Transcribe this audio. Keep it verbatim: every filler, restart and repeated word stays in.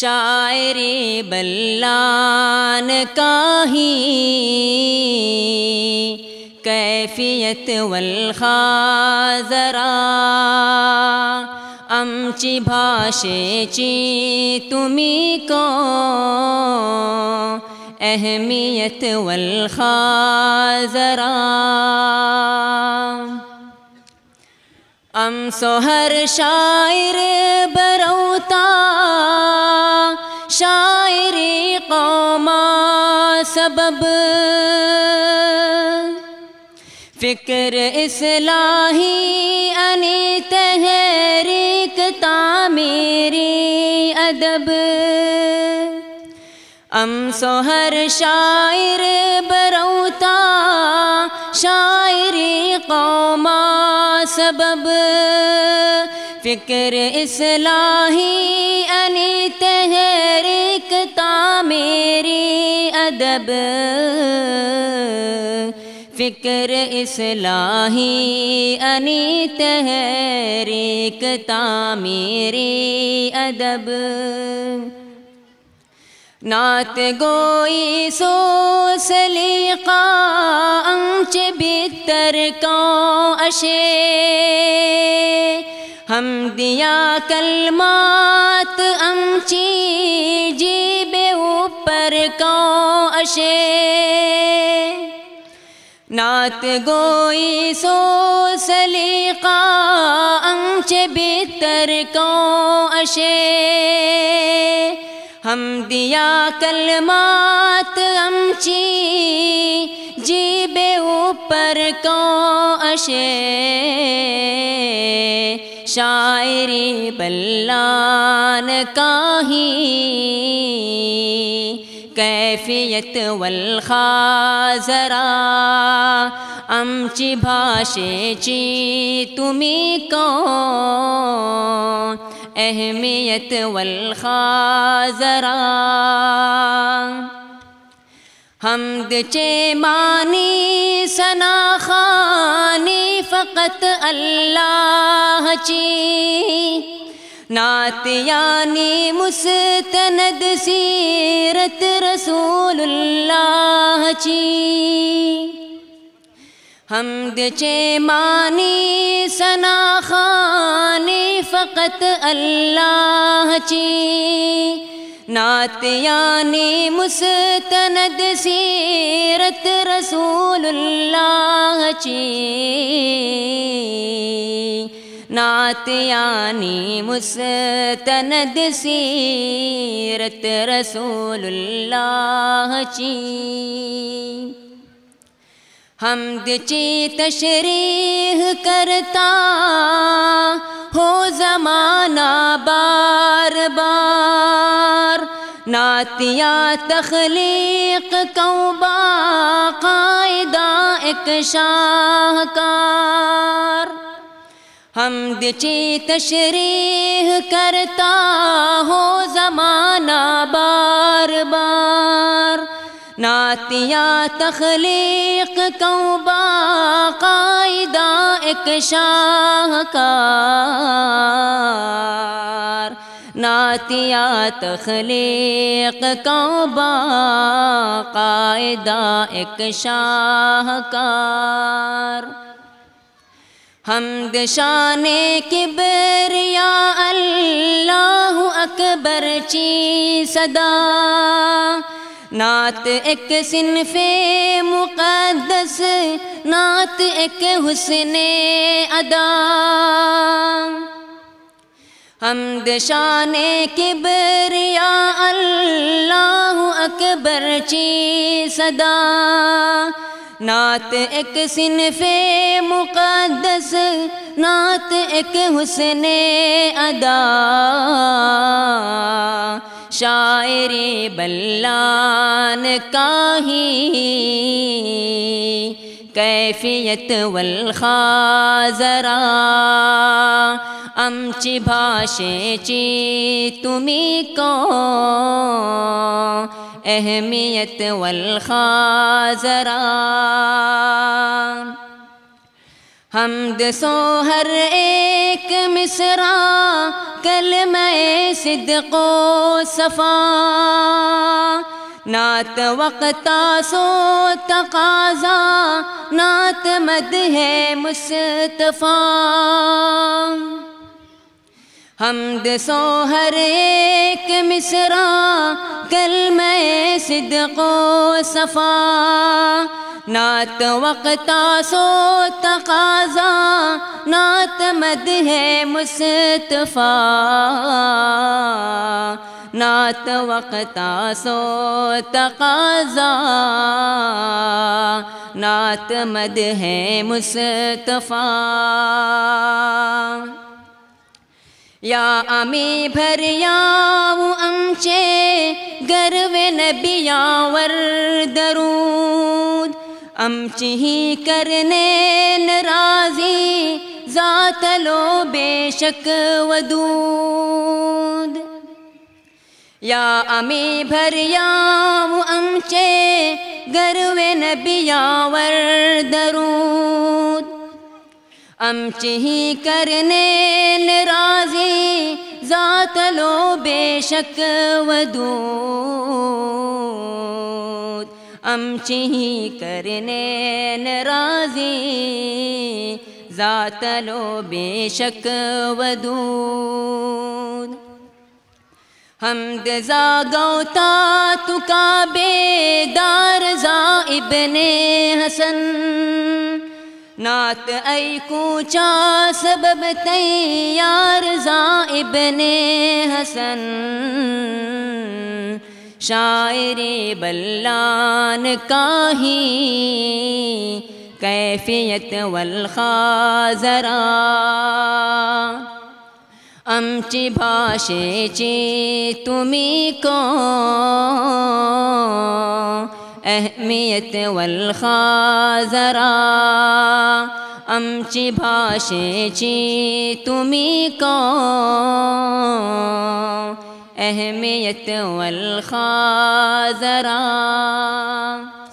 شاعر بلان کا ہی کیفیت والخاذرا امچی بھاشے چی تمی کو اہمیت والخاذرا ام سو ہر شاعر بروتا شاعر قوما سبب فکر اصلاحی انی تحریک تعمیری ادب ام سو ہر شاعر بروتا شاعر قوما سبب فکر اصلاحی انی تحریک تعمیری ادب فکر اصلاحی انی تحریک تعمیری ادب نعت گوئی سو سلیقہ انچ بتر کو اشے ہم دیا کلمات انچی جیب اوپر کو اشے نعت گوئی سو سلیقہ انچ بتر کو اشے ہم دیا کلمات امچی جیب اوپر کو اشے شاعری بلان کا ہی کیفیت والخاذرا امچی بھاشے چی تمی کو اہمیت والخاذرا حمد چے مانی ثنا خوانی فقط اللہ چی نعت یعنی مستند سیرت رسول اللہ چی حمد چے مانی ثنا خوانی فقط اللہ چی نعت یعنی مستند سیرت رسول اللہ چی نعت یعنی مستند سیرت رسول اللہ چی حمد چی تشریح کرتا ہو زمانہ بار بار نعتیہ تخلیق کو باقاعدہ ایک شاہکار حمد چی تشریح کرتا ہو زمانہ بار بار نعتیہ تخلیق کو باقاعدہ ایک شاہکار نعتیہ تخلیق کو باقاعدہ ایک شاہکار حمد شان کبریا اللہ اکبر چی صدا نعت ایک صنف مقدس نعت ایک حسن ادا حمد شان کبریا اللہ اکبر چی صدا نعت ایک صنف مقدس نعت ایک حسن ادا شاعر بلان کا ہی کیفیت والخاذرا امچی بھاشے چی تمی کو اہمیت والخاذرا حمد سو ہر ایک مصرع کلمہ صدق و صفا، نعت وقتا سو تقاضا نعت مدح مصطفیٰ، حمد سو ہر ایک مصرع کلمہ صدق و صفا، نعت وقتا سو تقاضا نعت مدح مصطفیٰ، نعت وقتا سو تقاضا نعت مدح مصطفیٰ۔ یا امی بھر یاو امچے گرو نبی یاور درود، امچی ہی کرنے نرازی ذات لو بے شک ودود، یا امی بھر یاو امچے گرو نبی یاور درود، امچی ہی کرنے نرازی ذات لو بے شک ودود، امچی ہی کرنے نرازی ذات لو بے شک ودود، حمد زا گوتا تو کعبے دار زا ابن حسن، نعت ای کوچا سبب تئی یا رضا ابن حسن، شاعر بلان کا ہی کیفیت والخازرا، امچی بھاشے چی تمی کو اہمیت والخازرا، امچی بھاشے چی تمی کو اہمیت والخازرا۔